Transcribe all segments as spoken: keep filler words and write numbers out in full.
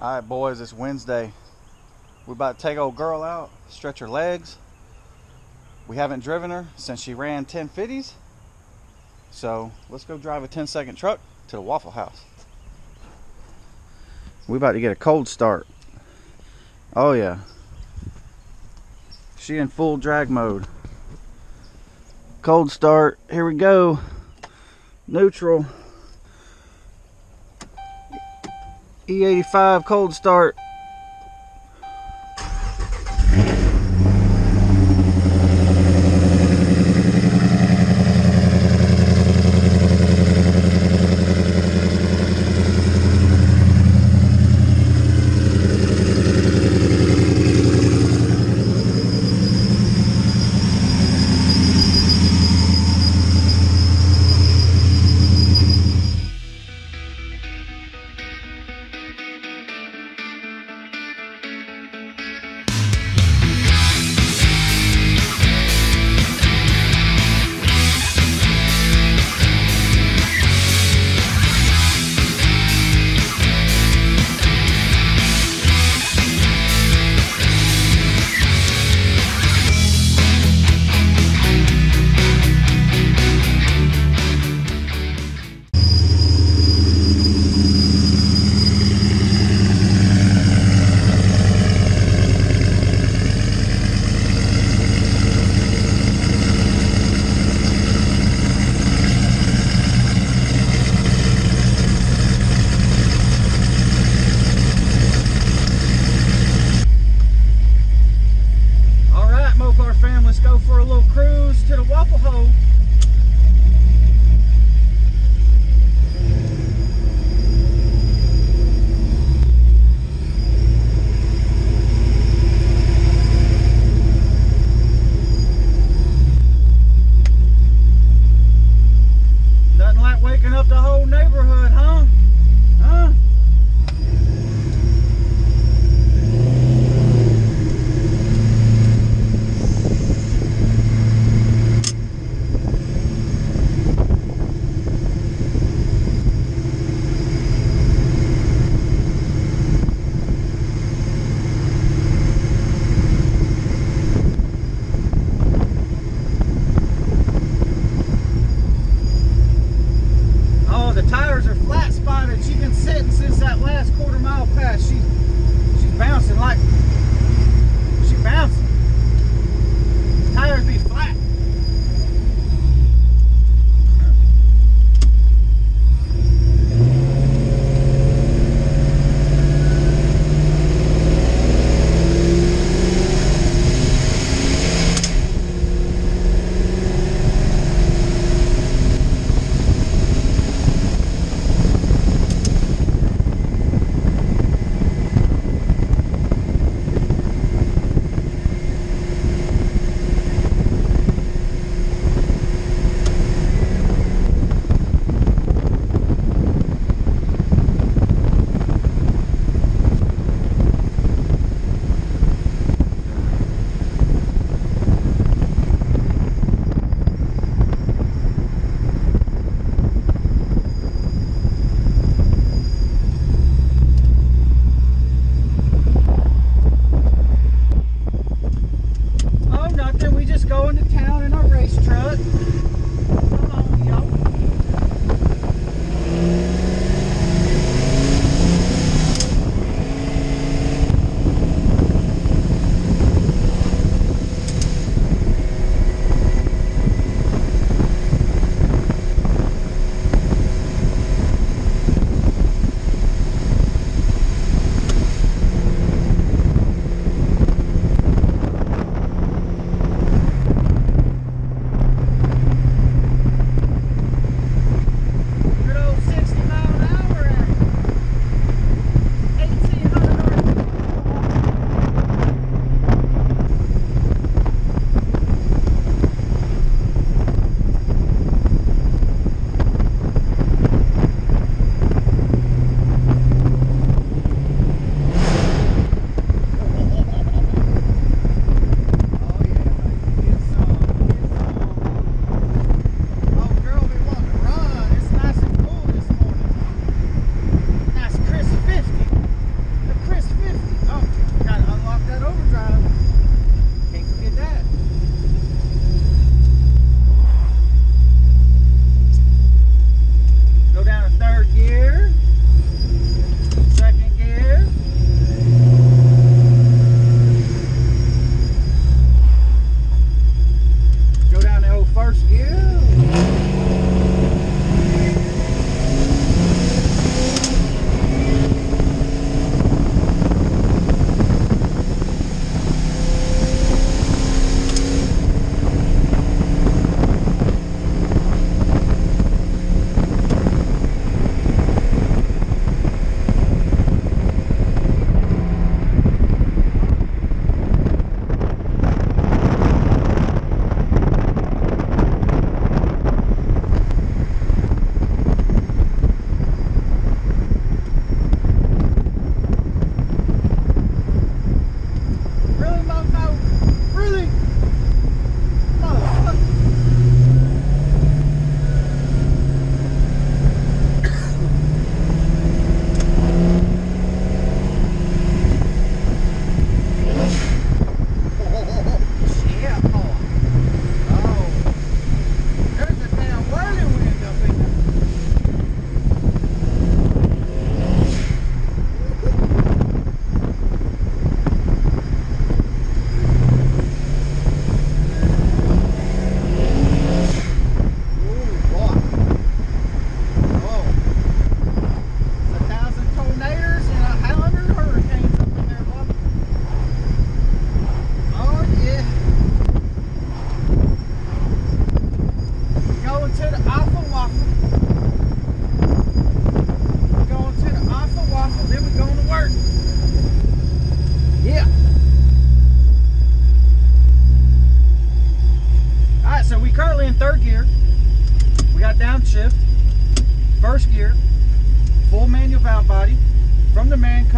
All right, boys, it's Wednesday. We're about to take old girl out, stretch her legs. We haven't driven her since she ran ten fifties. So let's go drive a ten second truck to the Waffle House. We're about to get a cold start. Oh yeah. She in full drag mode. Cold start, here we go. Neutral. E eighty-five cold start.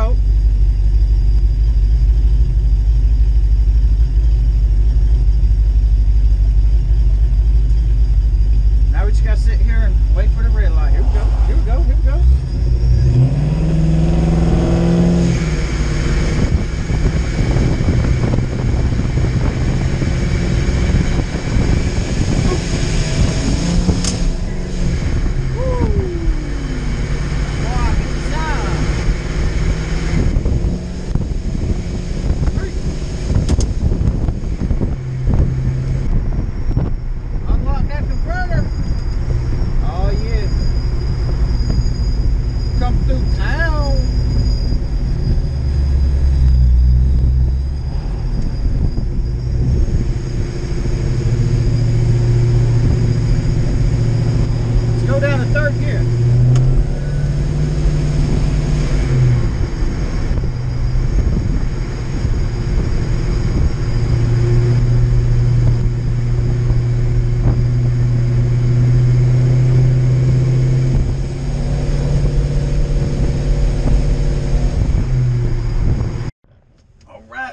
coat. Now we just gotta sit here and wait for the red light. Here we go, here we go, here we go.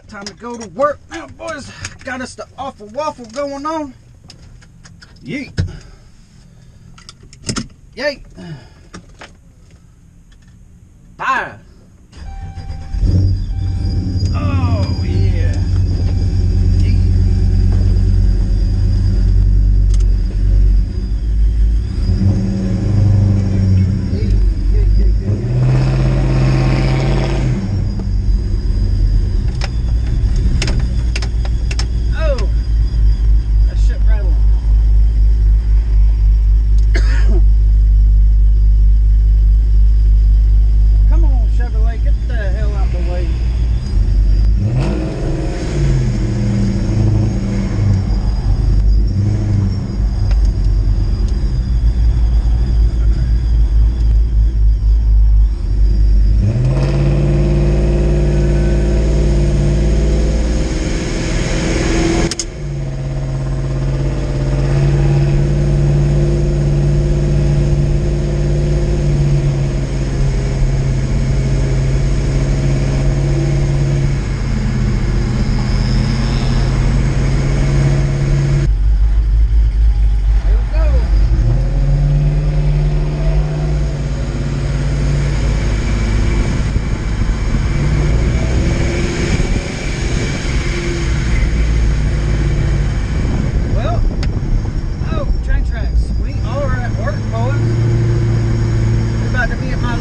Time to go to work now, boys. Got us the awful waffle going on. Yeet. Yeet. Bye. Oh, yeah.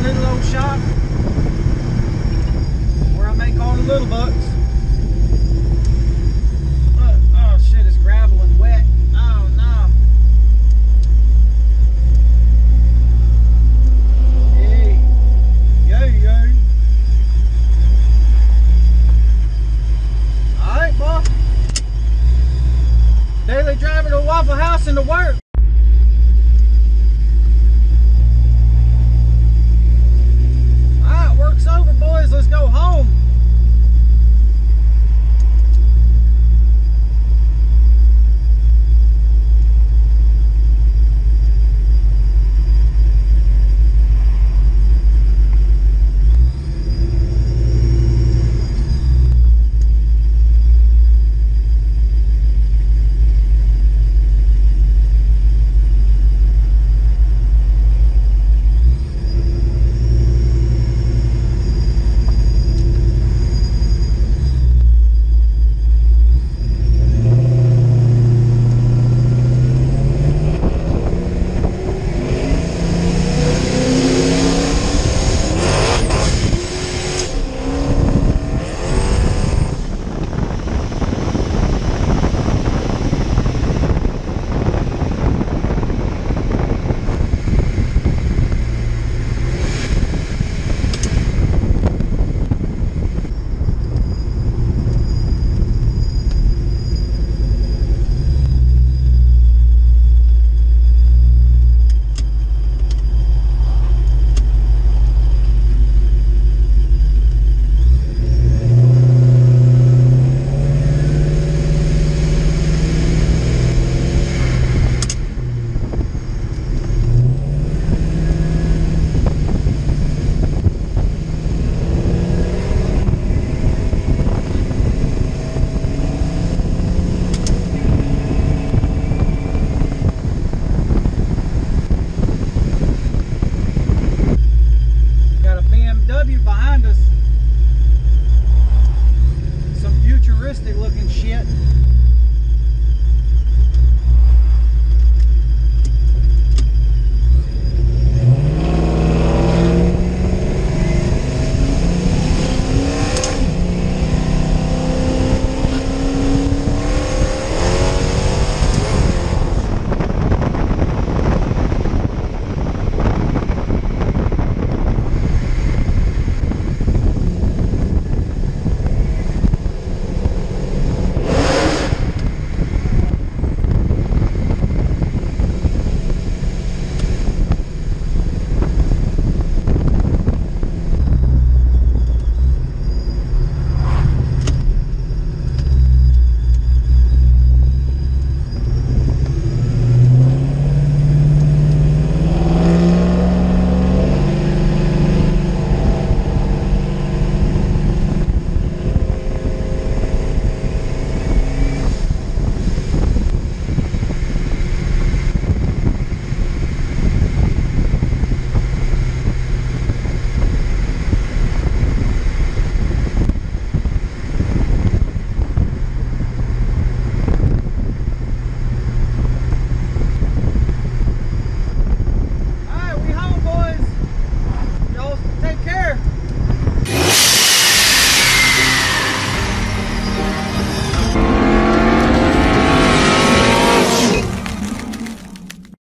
Little old shop where I make all the little bucks.